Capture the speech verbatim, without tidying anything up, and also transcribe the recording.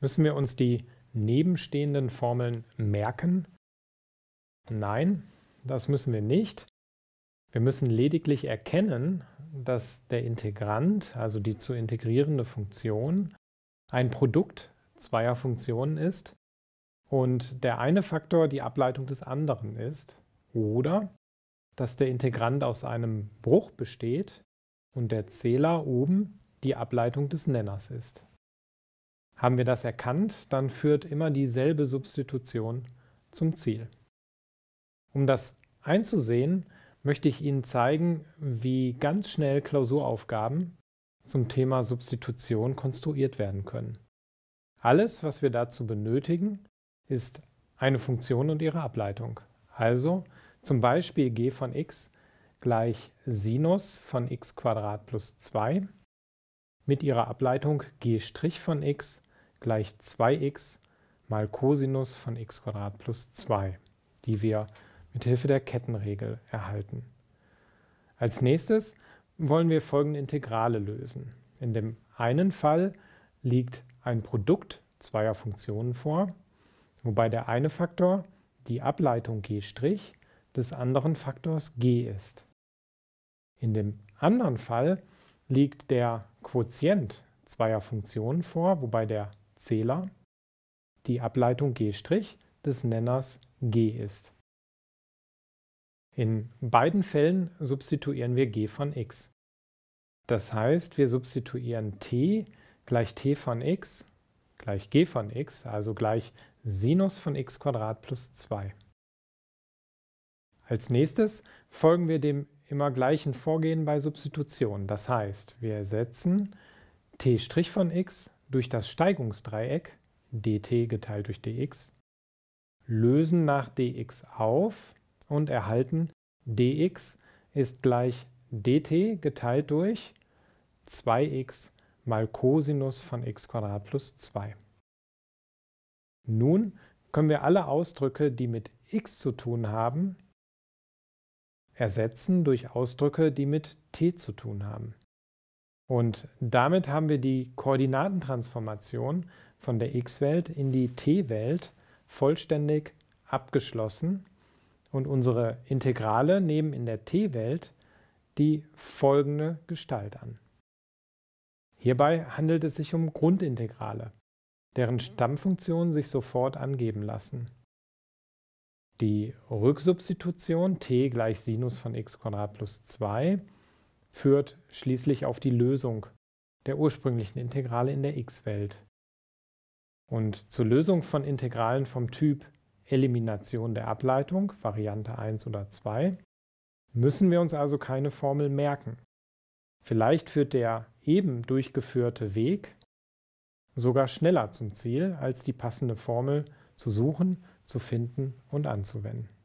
Müssen wir uns die nebenstehenden Formeln merken? Nein, das müssen wir nicht. Wir müssen lediglich erkennen, dass der Integrand, also die zu integrierende Funktion, ein Produkt zweier Funktionen ist und der eine Faktor die Ableitung des anderen ist, oder dass der Integrand aus einem Bruch besteht und der Zähler oben die Ableitung des Nenners ist. Haben wir das erkannt, dann führt immer dieselbe Substitution zum Ziel. Um das einzusehen, möchte ich Ihnen zeigen, wie ganz schnell Klausuraufgaben zum Thema Substitution konstruiert werden können. Alles, was wir dazu benötigen, ist eine Funktion und ihre Ableitung. Also zum Beispiel g von x gleich Sinus von x² plus zwei mit ihrer Ableitung g' von x gleich zwei x mal Cosinus von x² plus zwei, die wir mit Hilfe der Kettenregel erhalten. Als nächstes wollen wir folgende Integrale lösen. In dem einen Fall liegt ein Produkt zweier Funktionen vor, wobei der eine Faktor die Ableitung g' des anderen Faktors g ist. In dem anderen Fall liegt der Quotient zweier Funktionen vor, wobei der Zähler die Ableitung g' des Nenners g ist. In beiden Fällen substituieren wir g von x. Das heißt, wir substituieren t gleich t von x gleich g von x, also gleich Sinus von x² plus zwei. Als nächstes folgen wir dem immer gleichen Vorgehen bei Substitution. Das heißt, wir ersetzen t' von x durch das Steigungsdreieck dt geteilt durch dx, lösen nach dx auf und erhalten dx ist gleich dt geteilt durch zwei x mal Cosinus von x² plus zwei. Nun können wir alle Ausdrücke, die mit x zu tun haben, ersetzen durch Ausdrücke, die mit t zu tun haben. Und damit haben wir die Koordinatentransformation von der x-Welt in die t-Welt vollständig abgeschlossen und unsere Integrale nehmen in der t-Welt die folgende Gestalt an. Hierbei handelt es sich um Grundintegrale, deren Stammfunktionen sich sofort angeben lassen. Die Rücksubstitution t gleich Sinus von x² plus zwei führt schließlich auf die Lösung der ursprünglichen Integrale in der x-Welt. Und zur Lösung von Integralen vom Typ Elimination der Ableitung, Variante eins oder zwei, müssen wir uns also keine Formel merken. Vielleicht führt der eben durchgeführte Weg sogar schneller zum Ziel, als die passende Formel zu suchen, zu finden und anzuwenden.